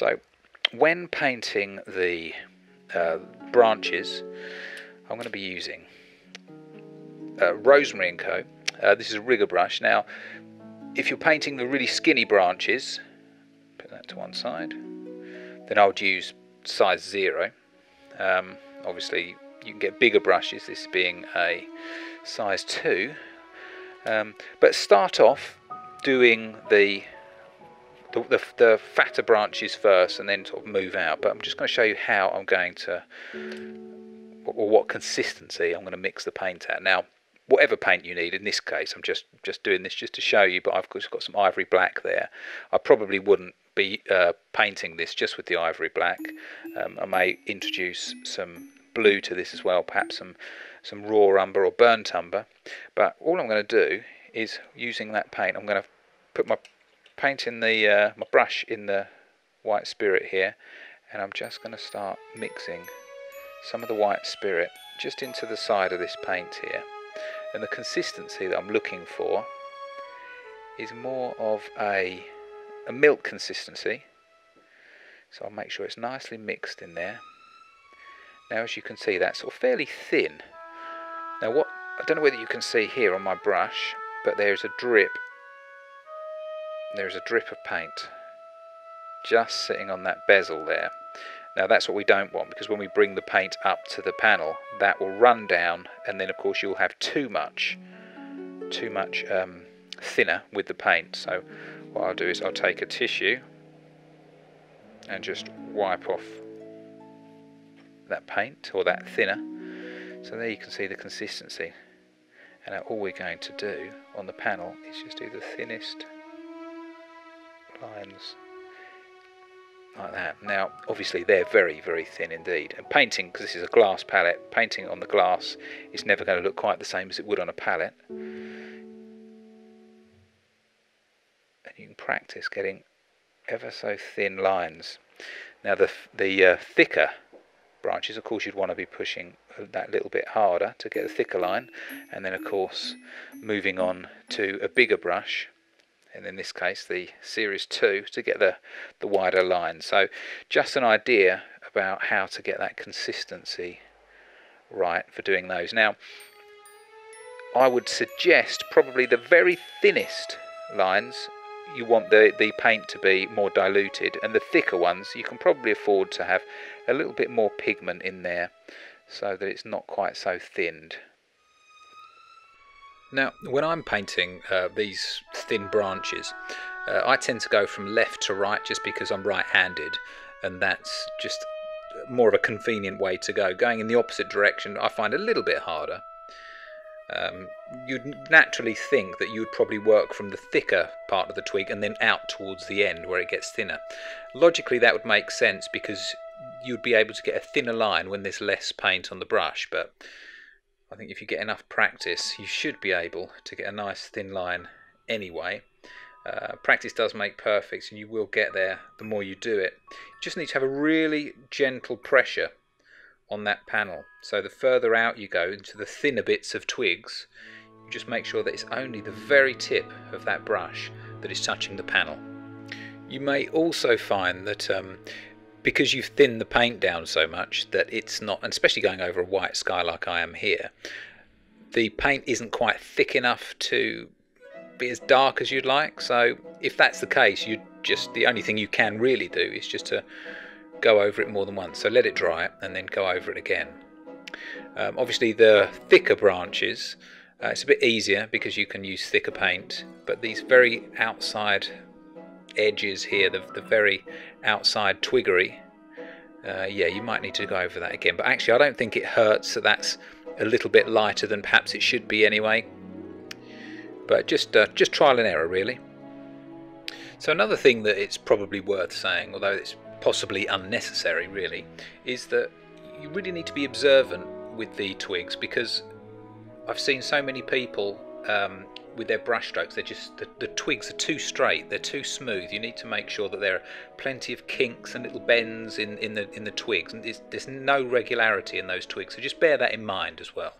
So when painting the branches, I'm going to be using Rosemary & Co. This is a rigger brush. Now, if you're painting the really skinny branches, put that to one side, then I would use size 0. Obviously, you can get bigger brushes, this being a size 2. But start off doing the fatter branches first and then sort of move out. But I'm just going to show you how I'm going to, or what consistency I'm going to mix the paint at. Now, whatever paint you need, in this case I'm just doing this just to show you, but I've just got some ivory black there. I probably wouldn't be painting this just with the ivory black. I may introduce some blue to this as well, perhaps some raw umber or burnt umber. But all I'm going to do is, using that paint, I'm going to put my paint in the my brush in the white spirit here, and I'm just going to start mixing some of the white spirit just into the side of this paint here. And the consistency that I'm looking for is more of a milk consistency, so I'll make sure it's nicely mixed in there. Now, as you can see, that's sort of fairly thin. Now, what I don't know whether you can see here on my brush, but there's a drip. There's a drip of paint just sitting on that bezel there. Now, that's what we don't want, because when we bring the paint up to the panel, that will run down, and then of course you'll have too much thinner with the paint. So what I'll do is I'll take a tissue and just wipe off that paint, or that thinner. So there you can see the consistency. And now all we're going to do on the panel is just do the thinnest lines like that. Now, obviously they're very, very thin indeed. And painting, because this is a glass palette, painting on the glass is never going to look quite the same as it would on a palette. And you can practice getting ever so thin lines. Now, the thicker branches, of course, you'd want to be pushing that little bit harder to get a thicker line, and then of course moving on to a bigger brush, and in this case the series 2, to get the wider line. So just an idea about how to get that consistency right for doing those. Now, I would suggest probably the very thinnest lines, you want the paint to be more diluted, and the thicker ones you can probably afford to have a little bit more pigment in there so that it's not quite so thinned. Now, when I'm painting these thin branches, I tend to go from left to right, just because I'm right-handed, and that's just more of a convenient way to go. Going in the opposite direction I find a little bit harder. You'd naturally think that you'd probably work from the thicker part of the twig and then out towards the end where it gets thinner. Logically that would make sense, because you'd be able to get a thinner line when there's less paint on the brush, but I think if you get enough practice you should be able to get a nice thin line anyway. Practice does make perfect, and you will get there the more you do it. You just need to have a really gentle pressure on that panel, so the further out you go into the thinner bits of twigs, you just make sure that it's only the very tip of that brush that is touching the panel. You may also find that because you've thinned the paint down so much that it's not, and especially going over a white sky like I am here, the paint isn't quite thick enough to be as dark as you'd like. So if that's the case, you just, the only thing you can really do is just to go over it more than once. So let it dry and then go over it again. Obviously the thicker branches, it's a bit easier because you can use thicker paint, but these very outside edges here, the very outside twiggery, yeah, you might need to go over that again. But actually I don't think it hurts that that's a little bit lighter than perhaps it should be anyway, but just trial and error really. So another thing that it's probably worth saying, although it's possibly unnecessary really, is that you really need to be observant with the twigs, because I've seen so many people with their brush strokes, they're just, the twigs are too straight, they're too smooth. You need to make sure that there are plenty of kinks and little bends in the twigs, and there's no regularity in those twigs, so just bear that in mind as well.